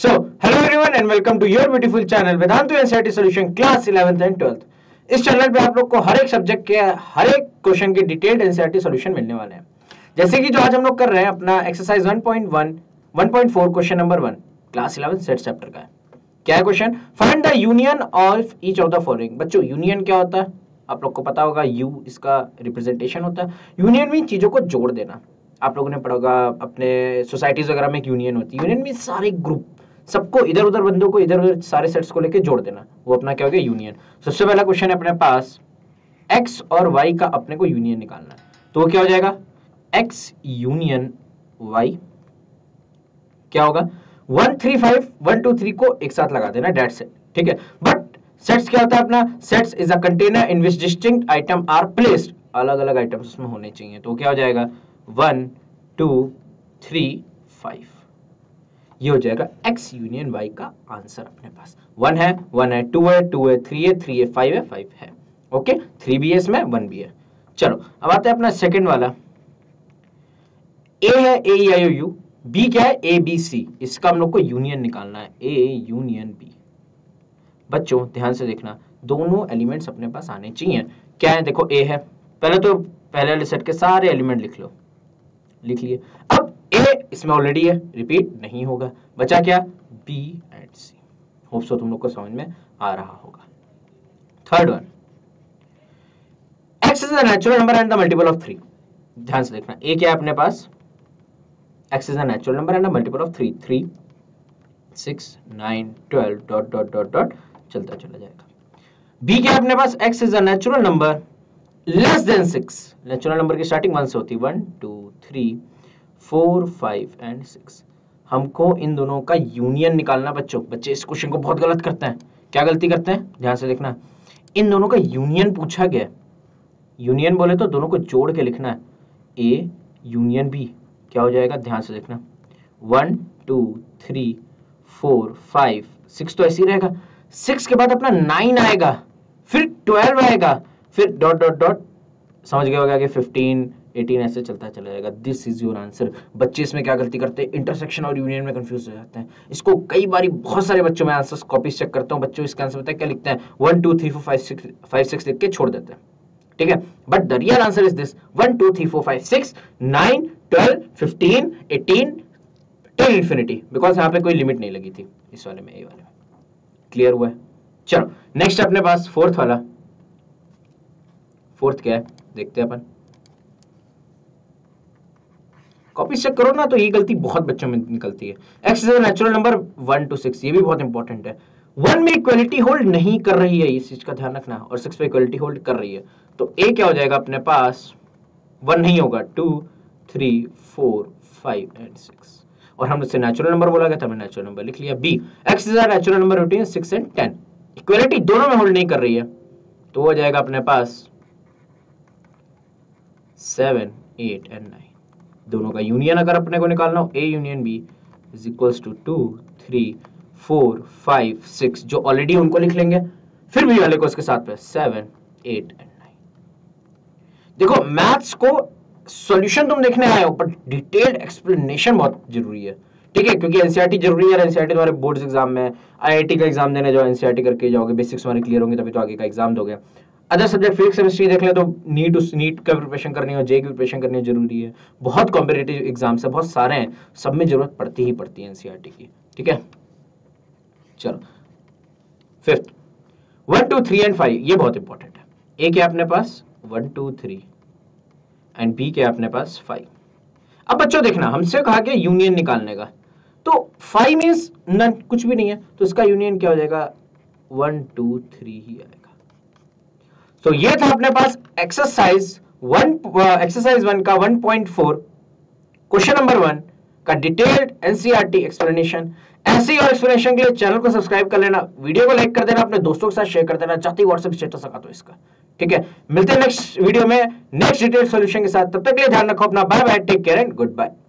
So, hello everyone and welcome to your beautiful channel Vedantu NCERT solution class 11th and 12th। इस channel पे आप लोग को हर एक सब्जेक्ट के हर एक क्वेश्चन के डिटेल्ड एनसीईआरटी सॉल्यूशन मिलने वाले हैं। जैसे कि जो आज हम लोग कर रहे हैं अपना exercise 1.4 question number 1 class 11 set chapter का है। क्या है question? Find the union of each of the following. बच्चों यूनियन क्या होता है आप लोग को पता होगा, यू इसका रिप्रेजेंटेशन होता है। यूनियन मीन चीजों को जोड़ देना। आप लोगों ने पढ़ा होगा अपने सोसाइटीज वगैरह में एक यूनियन होती है। यूनियन मीन सारे ग्रुप सबको इधर उधर बंदों को इधर उधर सारे सेट्स को लेके जोड़ देना, वो अपना क्या हो गया यूनियन। सबसे पहला क्वेश्चन है अपने पास एक्स और वाई का अपने को यूनियन निकालना है, तो वो क्या हो जाएगा एक्स यूनियन वाई क्या होगा 1, 3, 5, 1, 2, 3 को एक साथ लगा देना डेट्स इट, ठीक है। बट सेट्स क्या होता है अपना, sets is a container in which distinct item are placed. अलग अलग आइटम्स उसमें होने चाहिए, तो क्या हो जाएगा 1, 2, 3, 5 ये हो जाएगा x यूनियन y का आंसर। अपने पास 1 है 2 है 3 है 5 है ओके 3 भी है इसमें 1 भी है। चलो अब आते हैं अपना सेकंड वाला। a है a e i o u, b क्या है a b c, इसका हम लोग को यूनियन निकालना है a यूनियन b। बच्चों ध्यान से देखना दोनों एलिमेंट्स अपने पास आने चाहिए। क्या है देखो a है, पहले तो पहले वाले सेट के सारे एलिमेंट लिख लो, लिख लिए। अब ए इसमें ऑलरेडी है, रिपीट नहीं होगा, बचा क्या B and C. Hope so तुम लोग को समझ में आ रहा होगा। Third one x is the natural number and the multiple of 3। ध्यान से देखना ए क्या है अपने पास, x is the natural number and the multiple of 3 6 9 12 ... चलता चला जाएगा। बी क्या है अपने पास, x is the natural number less than 6। Natural number की स्टार्टिंग 1 से होती है 1 2 3 4 5 एंड 6। हमको इन दोनों का यूनियन निकालना। बच्चों बच्चे इस क्वेश्चन को बहुत गलत करते हैं। क्या गलती करते हैं ध्यान से देखना, इन दोनों का यूनियन पूछा गया। यूनियन बोले तो दोनों को जोड़ के लिखना है ए यूनियन बी। क्या हो जाएगा ध्यान से देखना 1 2 3 4 5 6 तो ऐसे ही रहेगा। 6 के बाद अपना 9 आएगा, फिर 12 आएगा, फिर ... समझ गए होगा कि 15, 18 ऐसे चलता चला जाएगा। This is your answer. बच्चे इसमें क्या गलती करते हैं, इंटरसेक्शन और यूनियन में कंफ्यूज हो जाते हैं। इसको कई बारी बहुत सारे बच्चों में आंसर्स कॉपीज चेक करता हूं। बच्चों इसका आंसर पता है क्या लिखते हैं 1 2 3 4 5 6 लिख के छोड़ देते हैं, ठीक है। But the real answer is this 1 2 3 4 5 6 9 12 15 18 till infinity because यहाँ पे कोई लिमिट नहीं लगी थी इस वाले में, ये वाले में। क्लियर हुआ है? चलो नेक्स्ट अपने पास फोर्थ वाला। फोर्थ क्या है देखते हैं अपन, कॉपी चेक करो ना तो ये गलती बहुत बच्चों में निकलती है। x is the natural number 1 to 6, ये भी बहुत इंपॉर्टेंट है। 1 में इक्वालिटी होल्ड नहीं कर रही है, इस चीज का ध्यान रखना, और 6 पे इक्वालिटी होल्ड कर रही है। तो a क्या हो जाएगा अपने पास 1 नहीं होगा 2 3 4 5 एंड 6 और हम उससे नेचुरल नंबर बोला गया था, हमने नेचुरल नंबर लिख लिया b। x is the natural number between 6 and 10, equality दोनों में होल्ड नहीं कर रही है, तो हो जाएगा अपने पास 7, 8 and 9। दोनों का यूनियन अगर अपने को निकालना हो a union b is equals to 2 3 4 5 6 जो ऑलरेडी उनको लिख लेंगे, फिर b वाले को इसके साथ पे 7, 8 and 9। देखो मैथ्स को सॉल्यूशन तुम देखने आए हो पर डिटेल्ड एक्सप्लेनेशन बहुत जरूरी है, ठीक है, क्योंकि एनसीईआरटी जरूरी है। एनसीईआरटी तुम्हारे बोर्ड्स एग्जाम में, आईआईटी का एग्जाम देने जाओ एनसीईआरटी करके जाओगे, बेसिक्स तुम्हारे क्लियर होंगे तभी तो आगे का एग्जाम दोगे। अदर सब्जेक्ट फिजिक्स केमिस्ट्री देख ले तो नीट का प्रिपरेशन करनी हो, जेई की प्रिपरेशन करनी हो जरूरी है। बहुत कॉम्पिटेटिव एग्जाम्स है, बहुत सारे हैं, सब में जरूरत पड़ती ही पड़ती है एनसीईआरटी की, ठीक है। चलो फिफ्थ 1 2 3 and 5 ये बहुत इंपॉर्टेंट है। ए क्या अपने पास 1 2 3 एंड बी क्या अपने पास 5। अब बच्चों देखना हमसे कहा गया यूनियन निकालने का, तो 5 मीन्स नन, कुछ भी नहीं है, तो इसका यूनियन क्या हो जाएगा 1 2 3 ही आएगा। तो ये था अपने पास एक्सरसाइज 1 का 1.4 क्वेश्चन नंबर 1 का डिटेल्ड एनसीईआरटी एक्सप्लेनेशन। ऐसे और एक्सप्लेनेशन के लिए चैनल को सब्सक्राइब कर लेना, वीडियो को लाइक कर देना, अपने दोस्तों के साथ शेयर कर देना, चाहती व्हाट्सएप स्टेटस लगा दो इसका, ठीक है। मिलते हैं नेक्स्ट वीडियो में नेक्स्ट डिटेल्ड सॉल्यूशन के साथ, तब तक के लिए ध्यान रखो अपना। Bye bye, take care and good bye.